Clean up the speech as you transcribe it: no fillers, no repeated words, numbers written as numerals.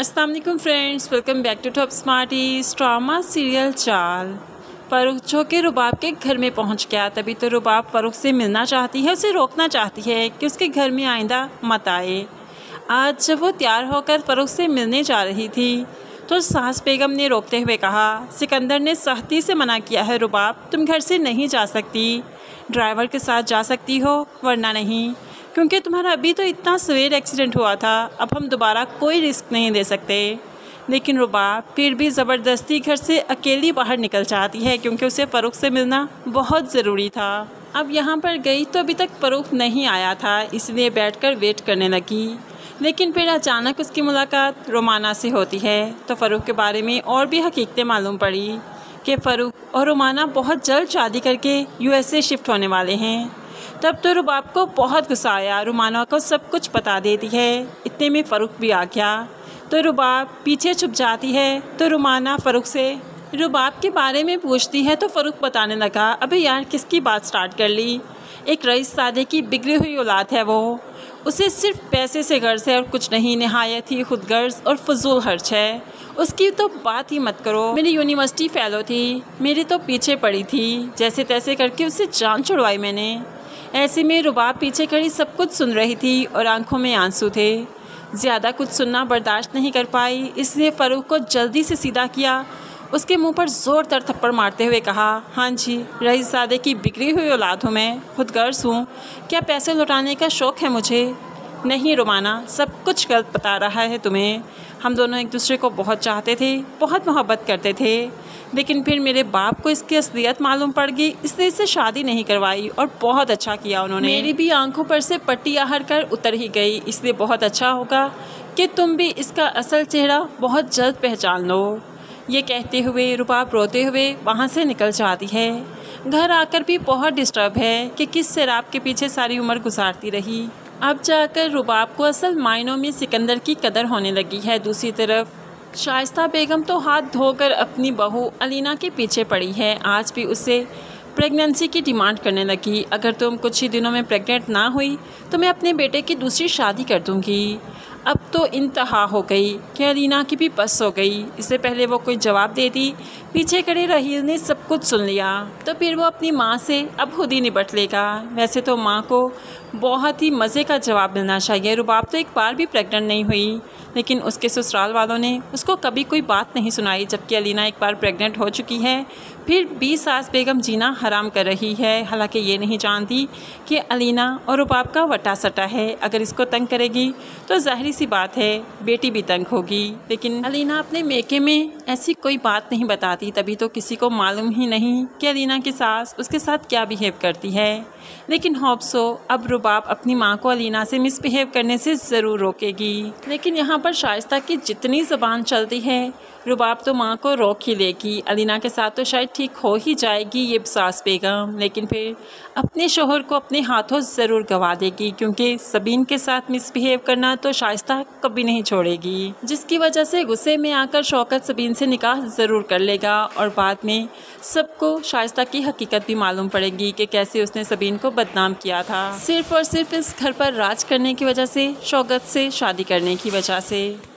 अस्सलाम वालेकुम friends, welcome back to top smarties. Drama serial चाल फ़रुख के रुबाब के घर में पहुंच गया। तभी तो रुबाब फ़रुख से मिलना चाहती है, उसे रोकना चाहती है कि उसके घर में आइंदा मत आए। आज जब वो तैयार होकर फ़रुख से मिलने जा रही थी तो सास बेगम ने रोकते हुए कहा, सिकंदर ने सख्ती से मना किया है रुबाब, तुम घर से नहीं जा सकती, ड्राइवर के साथ जा सकती हो वरना नहीं, क्योंकि तुम्हारा अभी तो इतना सवेर एक्सीडेंट हुआ था, अब हम दोबारा कोई रिस्क नहीं ले सकते। लेकिन रुबाब फिर भी ज़बरदस्ती घर से अकेली बाहर निकल जाती है क्योंकि उसे फ़रुख से मिलना बहुत ज़रूरी था। अब यहाँ पर गई तो अभी तक फ़रुख नहीं आया था, इसलिए बैठकर वेट करने लगी। लेकिन फिर अचानक उसकी मुलाकात रोमाना से होती है तो फ़रुख के बारे में और भी हकीकतें मालूम पड़ी कि फ़रुख और रोमाना बहुत जल्द शादी करके USA शिफ्ट होने वाले हैं। तब तो रुबाब को बहुत गुस्सा आया, रोमाना को सब कुछ बता देती है। इतने में फ़रुख भी आ गया तो रुबाब पीछे छुप जाती है। तो रोमाना फ़रुख से रुबाब के बारे में पूछती है तो फ़रुख बताने लगा, अबे यार किसकी बात स्टार्ट कर ली, एक रईस सादे की बिगड़ी हुई औलाद है वो, उसे सिर्फ पैसे से गर्ज है और कुछ नहीं, नहायत ही खुदगर्ज और फजूल खर्च है, उसकी तो बात ही मत करो। मेरी यूनिवर्सिटी फ़ेलो थी, मेरे तो पीछे पड़ी थी, जैसे तैसे करके उससे जान छुड़वाई मैंने। ऐसे में रुबाब पीछे खड़ी सब कुछ सुन रही थी और आंखों में आंसू थे। ज़्यादा कुछ सुनना बर्दाश्त नहीं कर पाई, इसलिए फ़रुख को जल्दी से सीधा किया, उसके मुंह पर ज़ोरदार थप्पड़ मारते हुए कहा, हाँ जी, रईस ज़ादे की बिगड़ी हुई औलाद हूँ मैं, खुदगर्ज हूँ, क्या पैसे लौटाने का शौक़ है मुझे? नहीं रोमाना, सब कुछ गलत बता रहा है तुम्हें, हम दोनों एक दूसरे को बहुत चाहते थे, बहुत मोहब्बत करते थे, लेकिन फिर मेरे बाप को इसकी असलियत मालूम पड़ गई, इसलिए इससे शादी नहीं करवाई और बहुत अच्छा किया उन्होंने। मेरी भी आंखों पर से पट्टी आहर कर उतर ही गई, इसलिए बहुत अच्छा होगा कि तुम भी इसका असल चेहरा बहुत जल्द पहचान लो। ये कहते हुए रुबाब रोते हुए वहाँ से निकल जाती है। घर आकर भी बहुत डिस्टर्ब है कि किस शराब के पीछे सारी उम्र गुजारती रही। अब जाकर रुबाब को असल मायनों में सिकंदर की कदर होने लगी है। दूसरी तरफ शाइस्ता बेगम तो हाथ धोकर अपनी बहू अलीना के पीछे पड़ी है, आज भी उसे प्रेगनेंसी की डिमांड करने लगी, अगर तुम कुछ ही दिनों में प्रेग्नेंट ना हुई तो मैं अपने बेटे की दूसरी शादी कर दूंगी। अब तो इंतहा हो गई कि अलीना की भी बस हो गई। इससे पहले वो कोई जवाब देती, पीछे खड़े रहील ने सब कुछ सुन लिया तो फिर वो अपनी माँ से अब खुद ही निपट लेगा। वैसे तो माँ को बहुत ही मज़े का जवाब मिलना चाहिए, रुबाब तो एक बार भी प्रेग्नेंट नहीं हुई, लेकिन उसके ससुराल वालों ने उसको कभी कोई बात नहीं सुनाई, जबकि अलीना एक बार प्रेग्नेंट हो चुकी है, फिर भी सास बेगम जीना हराम कर रही है। हालांकि ये नहीं जानती कि अलीना और रुबाब का वटा सटा है, अगर इसको तंग करेगी तो ज़ाहिर सी बात है बेटी भी तंग होगी। लेकिन अलीना अपने मेके में ऐसी कोई बात नहीं बताती, तभी तो किसी को मालूम ही नहीं कि अलीना की सास उसके साथ क्या बिहेव करती है। लेकिन होप सो अब रुबाब अपनी माँ को अलीना से मिसबिहेव करने से ज़रूर रोकेगी। लेकिन यहाँ पर शाइस्ता की जितनी ज़बान चलती है, रुबाब तो माँ को रोक ही लेगी, अलीना के साथ तो शायद ठीक हो ही जाएगी ये सास बेगम, लेकिन फिर अपने शोहर को अपने हाथों ज़रूर गवा देगी, क्योंकि सबीन के साथ मिसबिहेव करना तो शाइस्ता कभी नहीं छोड़ेगी, जिसकी वजह से गुस्से में आकर शौकत सबीन से निकाह ज़रूर कर लेगा और बाद में सबको शाइस्ता की हकीकत भी मालूम पड़ेगी कि कैसे उसने सबीन को बदनाम किया था, सिर्फ और सिर्फ इस घर पर राज करने की वजह से, शौकत से शादी करने की वजह से।